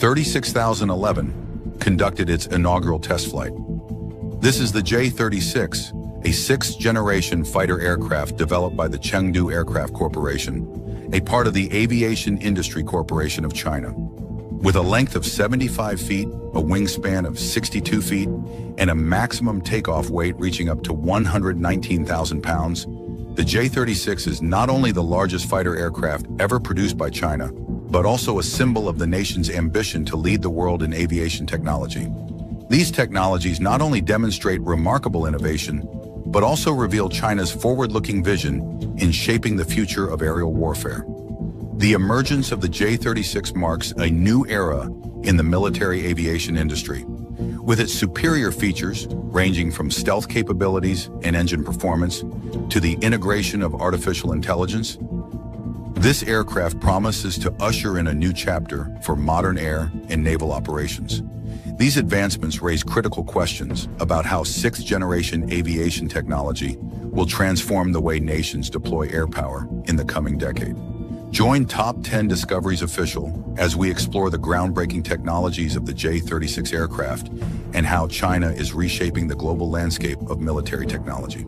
36011 conducted its inaugural test flight. This is the J-36, a sixth-generation fighter aircraft developed by the Chengdu Aircraft Corporation, a part of the Aviation Industry Corporation of China. With a length of 75 feet, a wingspan of 62 feet, and a maximum takeoff weight reaching up to 119,000 pounds, the J-36 is not only the largest fighter aircraft ever produced by China, but also a symbol of the nation's ambition to lead the world in aviation technology. These technologies not only demonstrate remarkable innovation, but also reveal China's forward-looking vision in shaping the future of aerial warfare. The emergence of the J-36 marks a new era in the military aviation industry. With its superior features, ranging from stealth capabilities and engine performance to the integration of artificial intelligence, this aircraft promises to usher in a new chapter for modern air and naval operations. These advancements raise critical questions about how sixth-generation aviation technology will transform the way nations deploy air power in the coming decade. Join Top 10 Discoveries Official as we explore the groundbreaking technologies of the J-36 aircraft and how China is reshaping the global landscape of military technology.